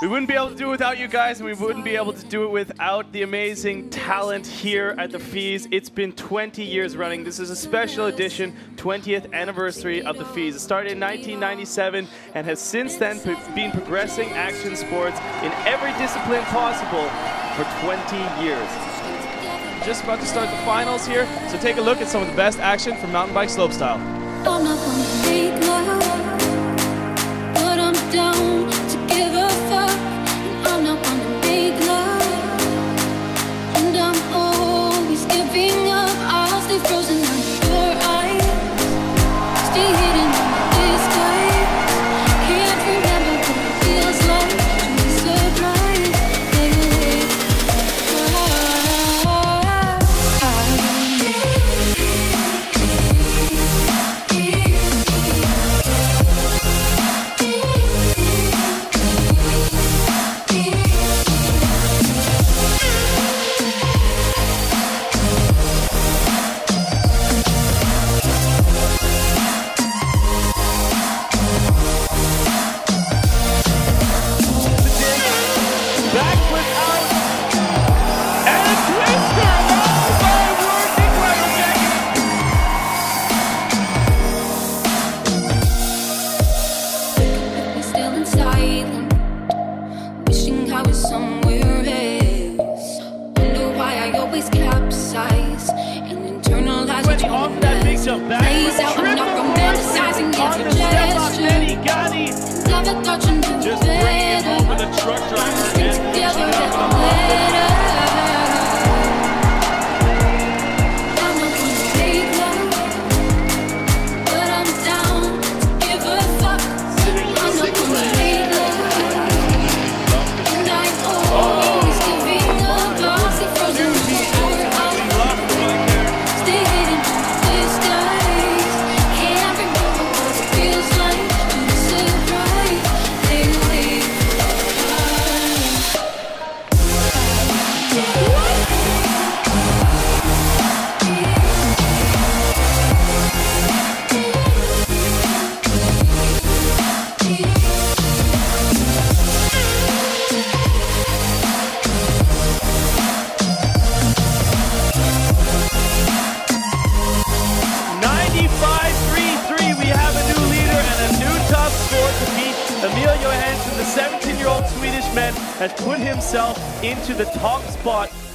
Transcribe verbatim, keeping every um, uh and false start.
We wouldn't be able to do it without you guys, and we wouldn't be able to do it without the amazing talent here at the FISE. It's been twenty years running. This is a special edition twentieth anniversary of the FISE. It started in nineteen ninety-seven and has since then been progressing action sports in every discipline possible for twenty years. Just about to start the finals here, so take a look at some of the best action from mountain bike slopestyle. I'm not gonna make love, but I'm down to give a fuck. And I'm not gonna make love, and I'm always giving up. I'll stay frozen under your eyes, stay hidden in this disguise. Can't remember what it feels like to be surprised. Emil Johansson, the seventeen-year-old Swedish man, has put himself into the top spot